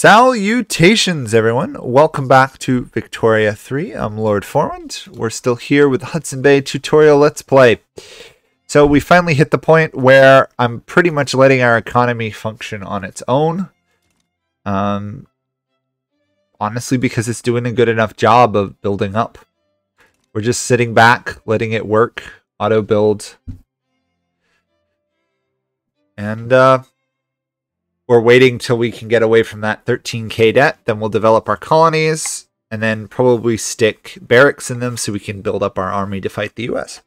Salutations, everyone. Welcome back to Victoria 3. I'm Lord Forwind. We're still here with the Hudson Bay tutorial Let's Play. So we finally hit the point where I'm pretty much letting our economy function on its own. Honestly, because it's doing a good enough job of building up. We're just sitting back, letting it work, auto-build. And, we're waiting till we can get away from that 13k debt. Then we'll develop our colonies and then probably stick barracks in them so we can build up our army to fight the US.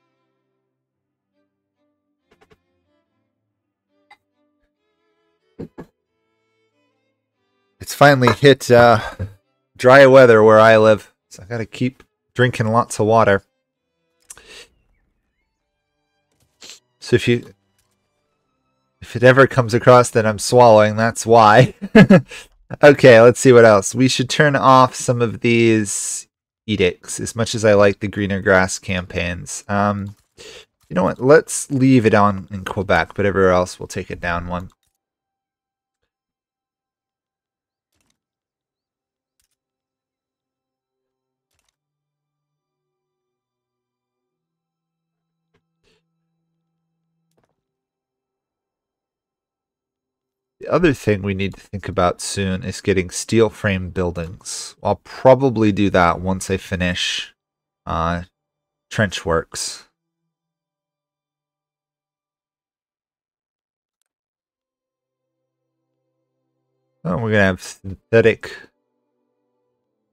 It's finally hit dry weather where I live, so I gotta keep drinking lots of water. So if it ever comes across that I'm swallowing, that's why. Okay, let's see what else. We should turn off some of these edicts, as much as I like the greener grass campaigns. You know what? Let's leave it on in Quebec, but everywhere else we'll take it down one. The other thing we need to think about soon is getting steel frame buildings. I'll probably do that once I finish trench works. Oh, we're gonna have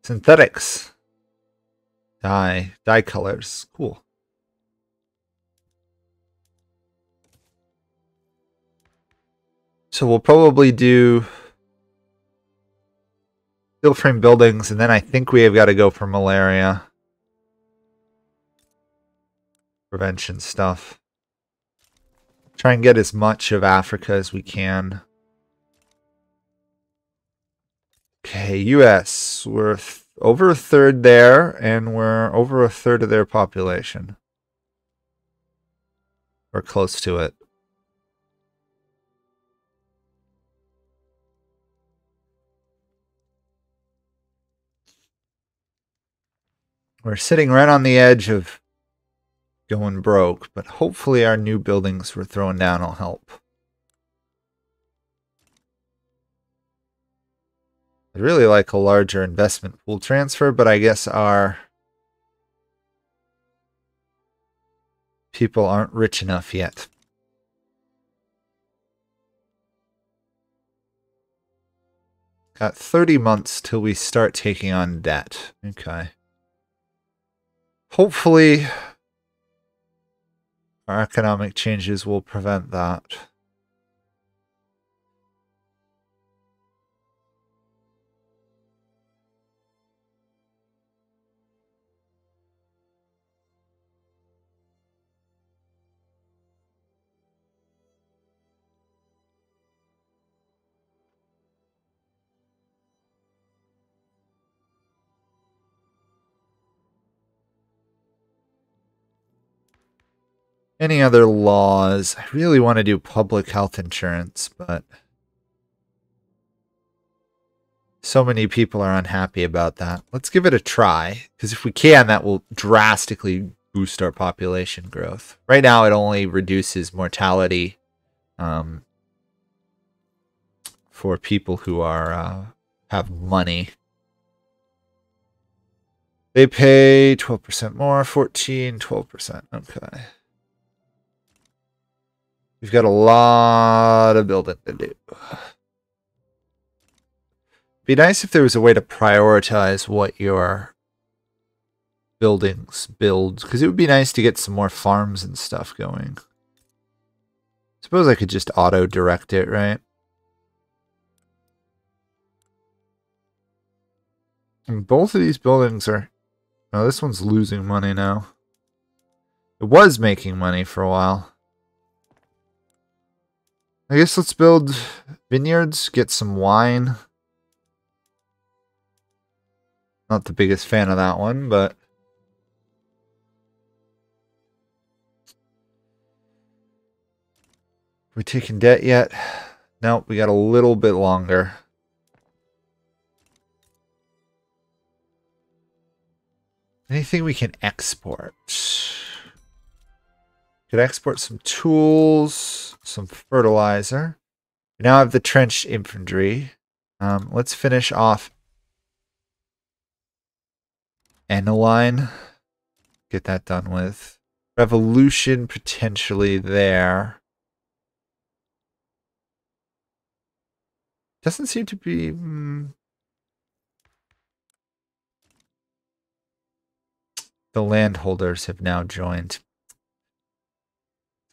synthetics dye colors. Cool. So we'll probably do steel frame buildings, and then I think we have got to go for malaria prevention stuff. Try and get as much of Africa as we can. Okay, US. We're over a third there, and we're over a third of their population. We're close to it. We're sitting right on the edge of going broke, but hopefully our new buildings we're throwing down will help. I'd really like a larger investment pool transfer, but I guess our people aren't rich enough yet. Got 30 months till we start taking on debt. Okay. Hopefully, our economic changes will prevent that. Any other laws? I really want to do public health insurance, but so many people are unhappy about that. Let's give it a try, because if we can, that will drastically boost our population growth. Right now, it only reduces mortality for people who are have money. They pay 12% more, 14, 12%. Okay. We've got a lot of building to do. Be nice if there was a way to prioritize what your buildings build, because it would be nice to get some more farms and stuff going. Suppose I could just auto-direct it, right? And both of these buildings are... Oh, this one's losing money now. It was making money for a while. I guess let's build vineyards, get some wine. Not the biggest fan of that one, but... Are we taking debt yet? Nope, we got a little bit longer. Anything we can export. Could export some tools, some fertilizer. Now I have the trench infantry. Let's finish off Aniline. Get that done with. Revolution potentially there. Doesn't seem to be... The landholders have now joined.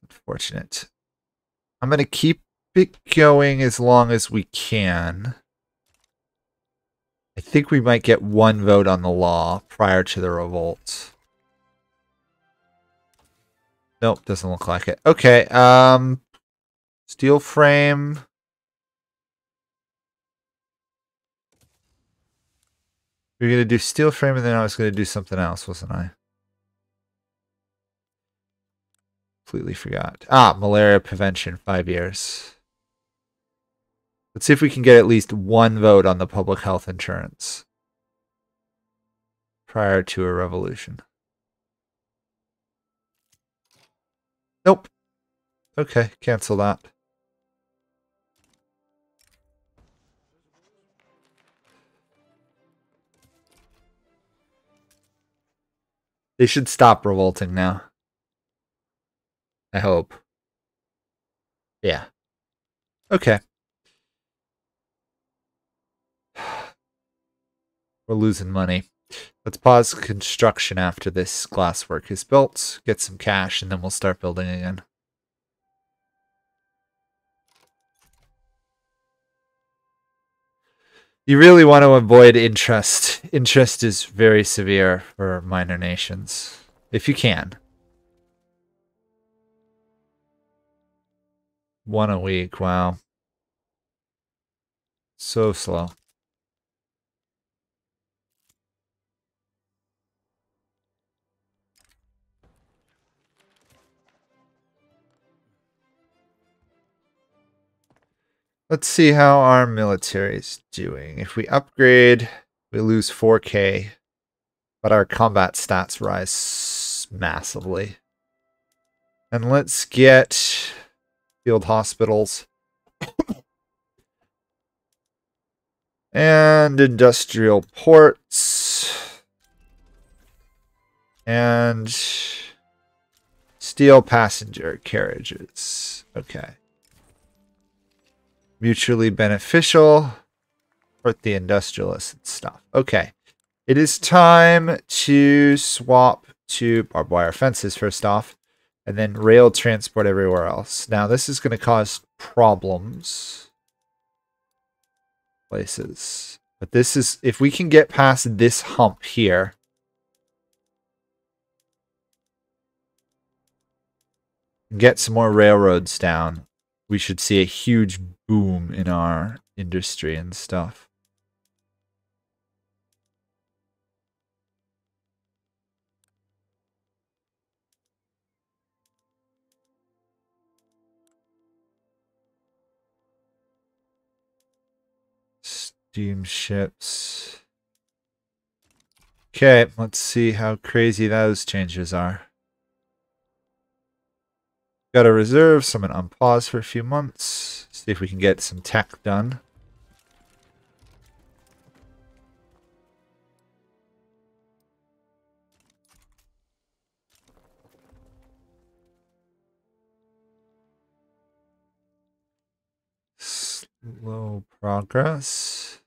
Unfortunate. I'm going to keep it going as long as we can. I think we might get one vote on the law prior to the revolt. Nope, doesn't look like it. Okay, steel frame. We were going to do steel frame, and then I was going to do something else, wasn't I? Completely forgot. Ah, malaria prevention, 5 years. Let's see if we can get at least one vote on the public health insurance prior to a revolution. Nope. Okay, cancel that. They should stop revolting now. I hope. Yeah. Okay. We're losing money. Let's pause construction after this glasswork is built, get some cash, and then we'll start building again. You really want to avoid interest. Interest is very severe for minor nations, if you can. One a week, wow. So slow. Let's see how our military is doing. If we upgrade, we lose 4k, but our combat stats rise massively. And let's get field hospitals and industrial ports and steel passenger carriages. Okay. Mutually beneficial for the industrialists and stuff. Okay. It is time to swap to barbed wire fences first off, and then rail transport everywhere else. Now this is going to cause problems. Places. But this is, if we can get past this hump here. And get some more railroads down. We should see a huge boom in our industry and stuff. Steamships. Okay, let's see how crazy those changes are. Got a reserve, so I'm gonna unpause for a few months. See if we can get some tech done. Slow progress.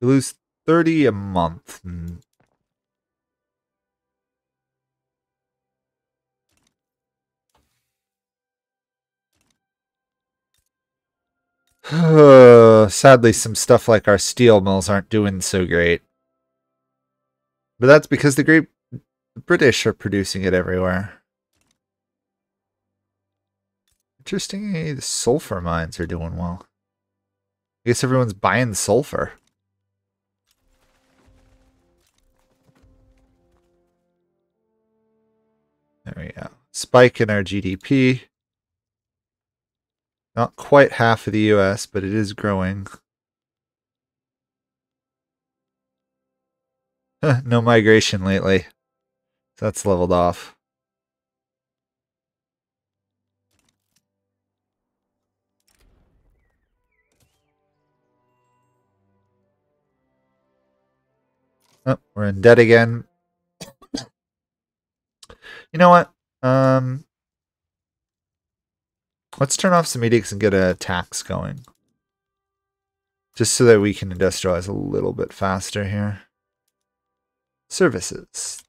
We lose 30 a month. Sadly, some stuff like our steel mills aren't doing so great. But that's because the British are producing it everywhere. Interestingly, the sulfur mines are doing well. I guess everyone's buying sulfur. There we go. Spike in our GDP. Not quite half of the US, but it is growing. No migration lately. That's leveled off. Oh, we're in debt again. You know what? Let's turn off some edicts and get a tax going. Just so that we can industrialize a little bit faster here. Services.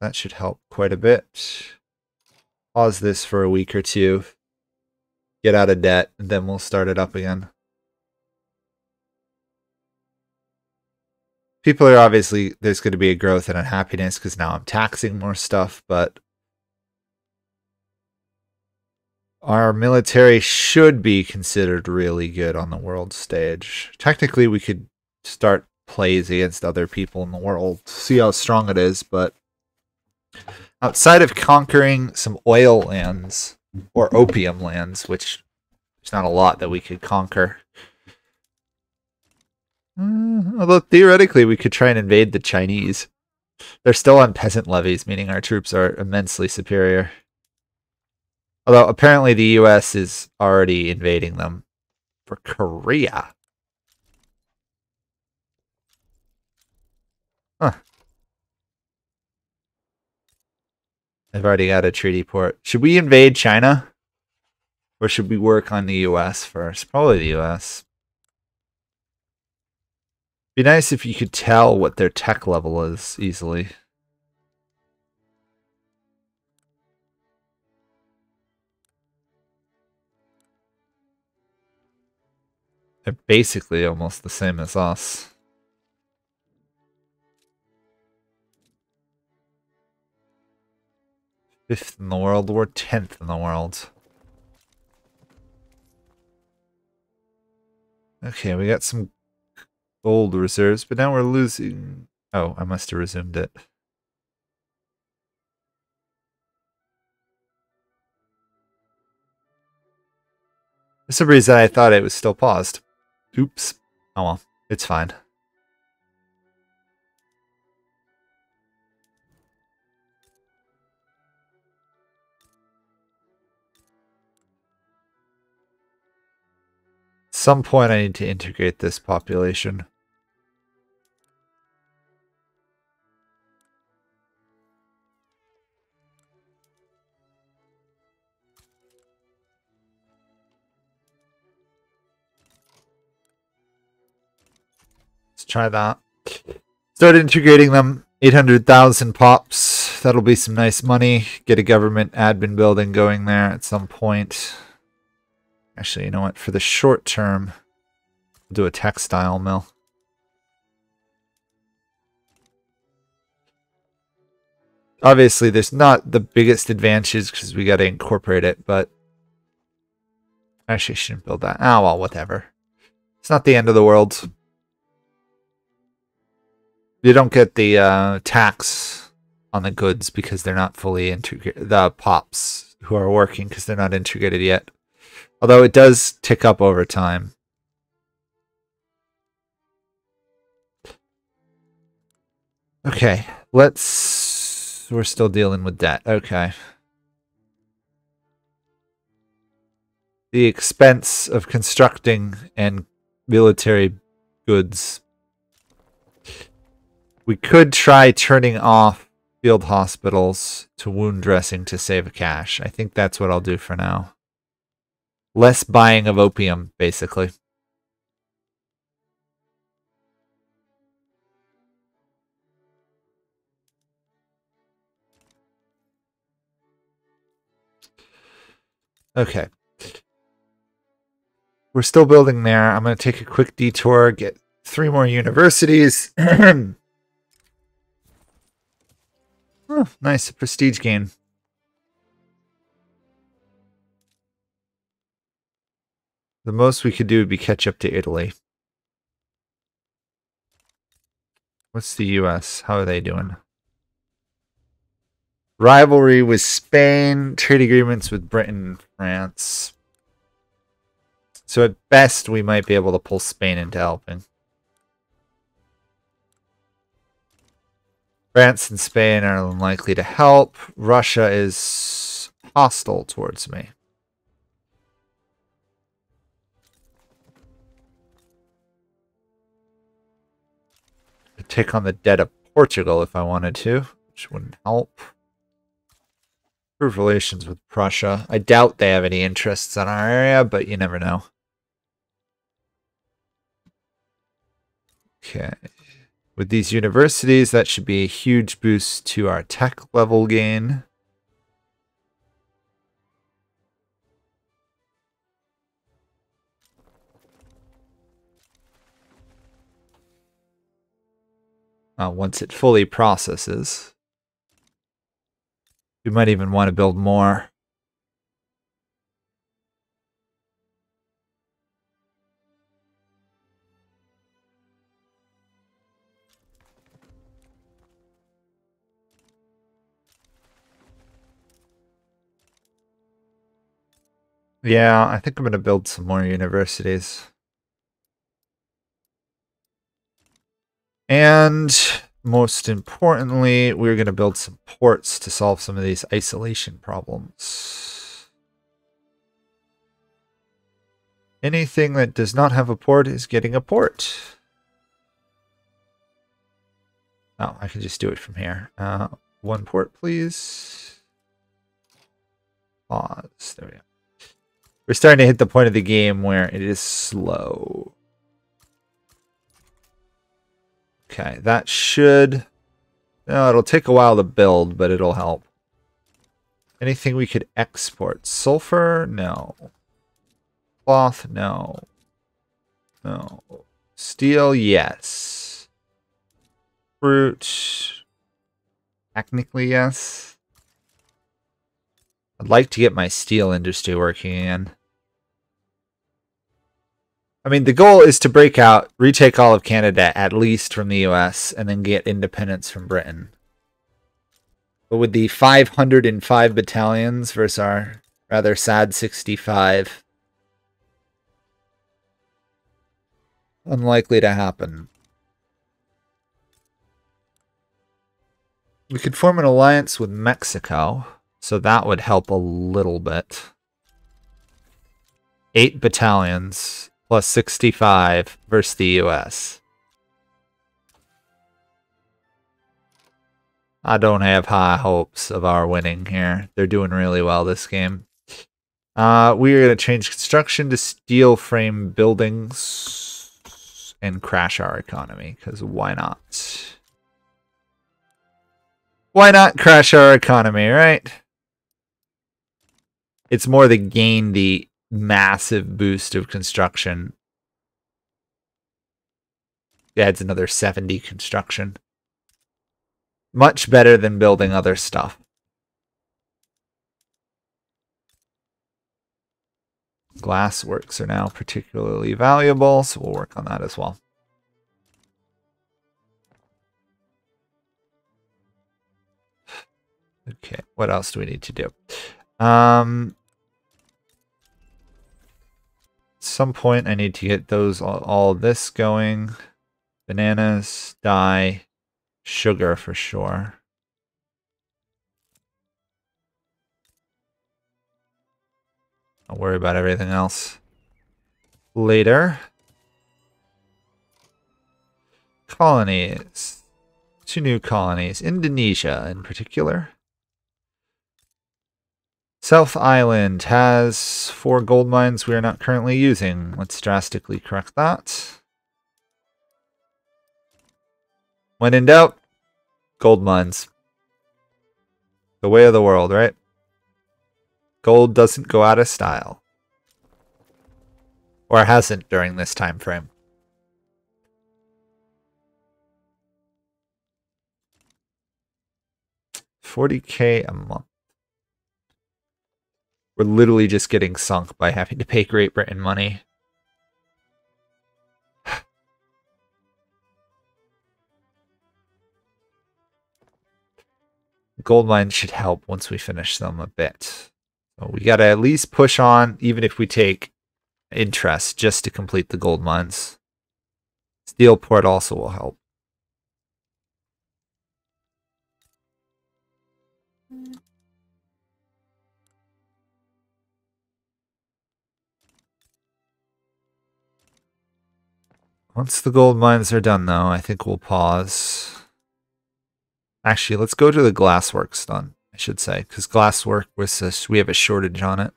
That should help quite a bit. Pause this for a week or two. Get out of debt, and then we'll start it up again. People are obviously, there's going to be a growth in unhappiness because now I'm taxing more stuff, but our military should be considered really good on the world stage. Technically, we could start plays against other people in the world, see how strong it is, but outside of conquering some oil lands or opium lands, which there's not a lot that we could conquer. Although theoretically we could try and invade the Chinese. They're still on peasant levies, meaning our troops are immensely superior. Although apparently the US is already invading them for Korea. Huh. They've already got a treaty port. Should we invade China? Or should we work on the US first? Probably the US. Be nice if you could tell what their tech level is easily. They're basically almost the same as us. Fifth in the world or 10th in the world. Okay, we got some gold reserves, but now we're losing. Oh, I must have resumed it. For some reason, I thought it was still paused. Oops. Oh well, it's fine. At some point, I need to integrate this population. Try that. Start integrating them. 800,000 pops. That'll be some nice money. Get a government admin building going there at some point. Actually, you know what? For the short term, we'll do a textile mill. Obviously, there's not the biggest advantages because we got to incorporate it, but actually, I shouldn't build that. Ah, well, whatever. It's not the end of the world. You don't get the tax on the goods because they're not fully integrated. The pops who are working because they're not integrated yet. Although it does tick up over time. Okay, let's... We're still dealing with debt. Okay. The expense of constructing and military goods... We could try turning off field hospitals to wound dressing to save cash. I think that's what I'll do for now. Less buying of opium, basically. Okay. We're still building there. I'm going to take a quick detour, get 3 more universities. Oh, nice prestige gain. The most we could do would be catch up to Italy. What's the US? How are they doing? Rivalry with Spain, trade agreements with Britain and France. So at best we might be able to pull Spain into helping. France and Spain are unlikely to help. Russia is hostile towards me. I'd take on the debt of Portugal if I wanted to, which wouldn't help. Improve relations with Prussia. I doubt they have any interests in our area, but you never know. Okay. With these universities, that should be a huge boost to our tech level gain. Once it fully processes. We might even want to build more. Yeah, I think I'm going to build some more universities. And most importantly, we're going to build some ports to solve some of these isolation problems. Anything that does not have a port is getting a port. Oh, I can just do it from here. One port, please. Pause. There we go. We're starting to hit the point of the game where it is slow. Okay, that should... No, it'll take a while to build, but it'll help. Anything we could export? Sulfur? No. Cloth? No. No. Steel? Yes. Fruit? Technically, yes. I'd like to get my steel industry working again. I mean, the goal is to break out, retake all of Canada, at least from the US, and then get independence from Britain. But with the 505 battalions versus our rather sad 65, unlikely to happen. We could form an alliance with Mexico. So that would help a little bit. 8 battalions plus 65 versus the US. I don't have high hopes of our winning here. They're doing really well this game. We are going to change construction to steel frame buildings and crash our economy, because why not? Why not crash our economy, right? It's more to gain the massive boost of construction. It adds another 70 construction. Much better than building other stuff. Glassworks are now particularly valuable, so we'll work on that as well. Okay, what else do we need to do? At some point I need to get those all this going. Bananas, dye, sugar for sure. I'll worry about everything else later. Colonies. 2 new colonies. Indonesia in particular. South Island has 4 gold mines we are not currently using. Let's drastically correct that. When in doubt, gold mines. The way of the world, right? Gold doesn't go out of style. Or hasn't during this time frame. $40K a month. We're literally just getting sunk by having to pay Great Britain money. Gold mines should help once we finish them a bit. So we gotta at least push on, even if we take interest, just to complete the gold mines. Steel port also will help. Once the gold mines are done, though, I think we'll pause. Actually, let's go to the glassworks done, I should say, because glasswork, we have a shortage on it.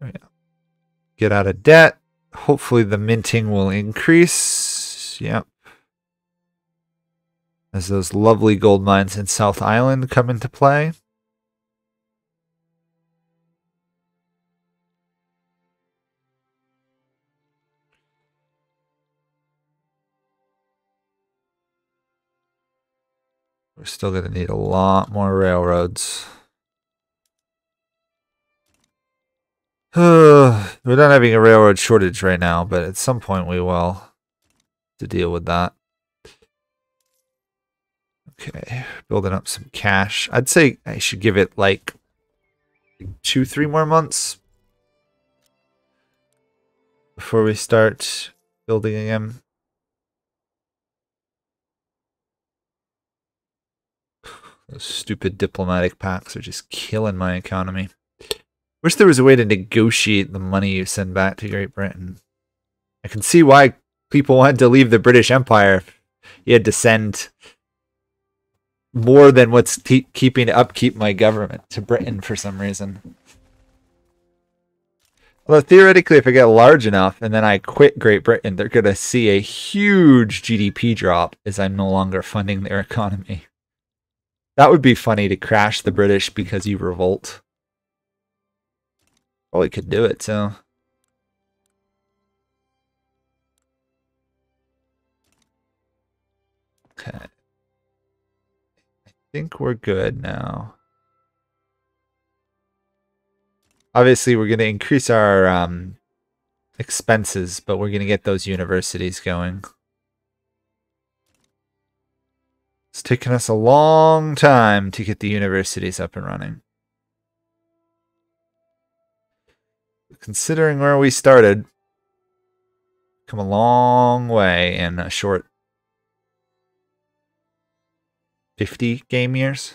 Oh, yeah. Get out of debt. Hopefully the minting will increase. Yep. As those lovely gold mines in South Island come into play. We're still going to need a lot more railroads. We're not having a railroad shortage right now, but at some point we will to deal with that. Okay, building up some cash. I'd say I should give it like 2-3 more months before we start building again. Those stupid diplomatic pacts are just killing my economy. Wish there was a way to negotiate the money you send back to Great Britain. I can see why people wanted to leave the British Empire. You had to send more than what's upkeep my government to Britain for some reason. Although theoretically, if I get large enough and then I quit Great Britain, they're going to see a huge GDP drop as I'm no longer funding their economy. That would be funny to crash the British because you revolt. Probably could do it, so. Okay. I think we're good now. Obviously, we're going to increase our expenses, but we're going to get those universities going. It's taken us a long time to get the universities up and running. Considering where we started, come a long way in a short 50 game years.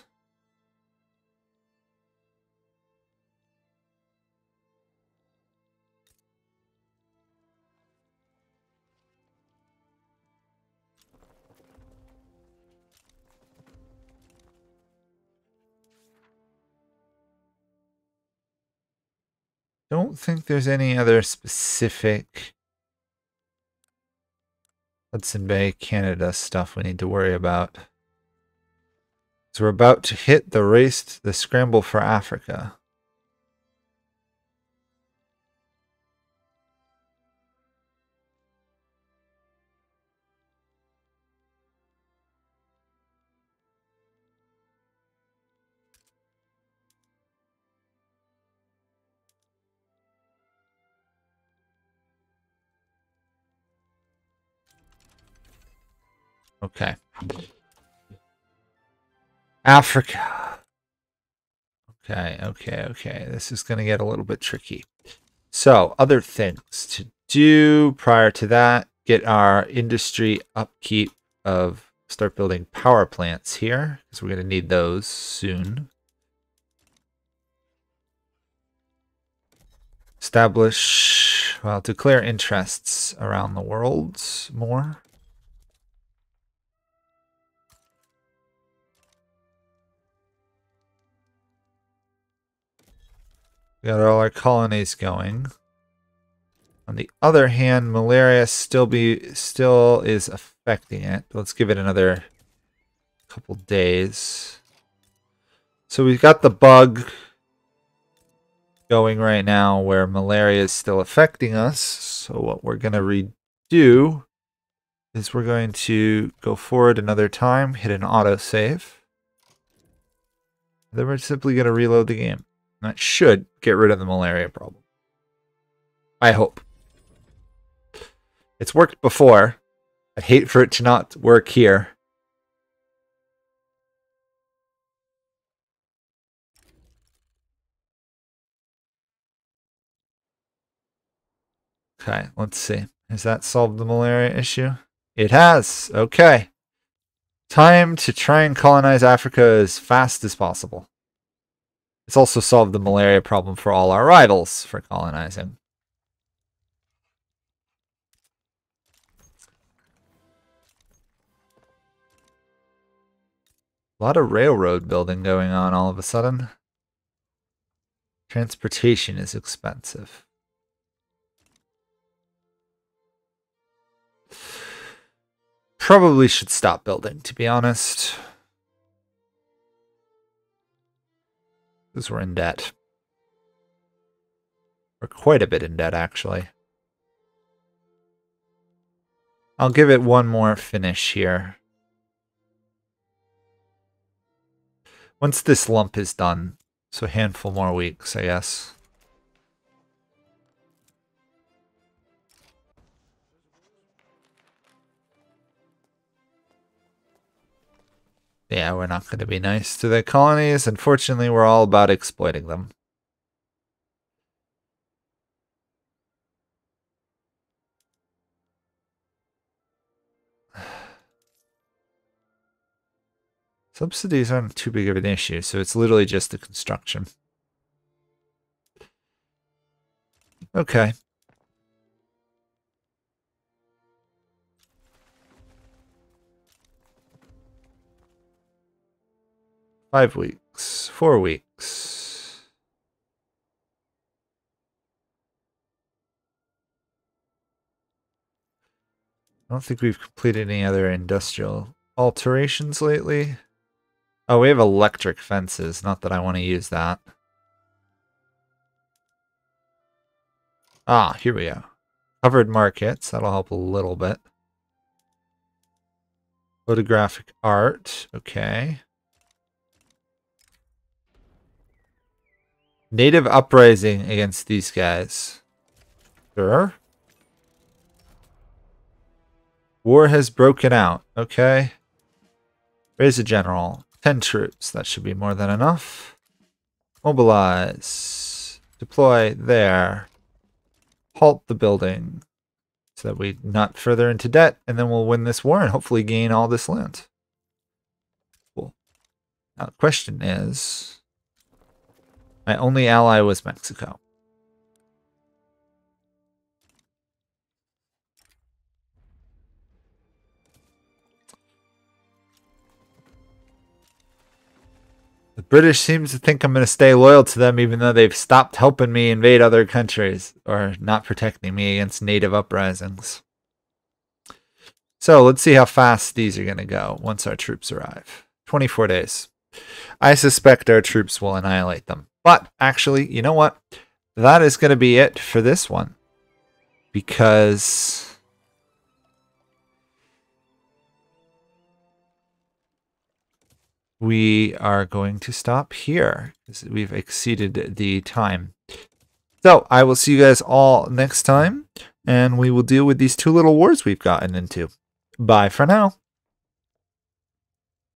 I don't think there's any other specific Hudson Bay, Canada stuff we need to worry about. So we're about to hit the race, the scramble for Africa. Okay. Africa. Okay, okay, okay. This is going to get a little bit tricky. So, other things to do prior to that, get our industry upkeep of, start building power plants here, because we're going to need those soon. Establish, well, declare interests around the world more. We got all our colonies going. On the other hand, malaria still is affecting it. Let's give it another couple days. So we've got the bug going right now where malaria is still affecting us. So what we're going to redo is we're going to go forward another time, hit an autosave. Then we're simply going to reload the game. That should get rid of the malaria problem. I hope. It's worked before. I'd hate for it to not work here. Okay, let's see. Has that solved the malaria issue? It has. Okay. Time to try and colonize Africa as fast as possible. It's also solved the malaria problem for all our rivals for colonizing. A lot of railroad building going on all of a sudden. Transportation is expensive. Probably should stop building, to be honest. Because we're in debt. We're quite a bit in debt, actually. I'll give it one more finish here. Once this lump is done, so a handful more weeks, I guess. Yeah, we're not going to be nice to the colonies. Unfortunately, we're all about exploiting them. Subsidies aren't too big of an issue, so it's literally just the construction. Okay. Four weeks. I don't think we've completed any other industrial alterations lately. Oh, we have electric fences. Not that I want to use that. Ah, here we go. Covered markets. That'll help a little bit. Photographic art. Okay. Native uprising against these guys. Sure. War has broken out. Okay. Raise a general. 10 troops. That should be more than enough. Mobilize. Deploy there. Halt the building. So that we're not further into debt. And then we'll win this war and hopefully gain all this land. Cool. Now the question is... my only ally was Mexico. The British seems to think I'm going to stay loyal to them even though they've stopped helping me invade other countries or not protecting me against native uprisings. So let's see how fast these are going to go once our troops arrive. 24 days. I suspect our troops will annihilate them. But actually, you know what? That is going to be it for this one. Because we are going to stop here. Because we've exceeded the time. So I will see you guys all next time. And we will deal with these two little wars we've gotten into. Bye for now.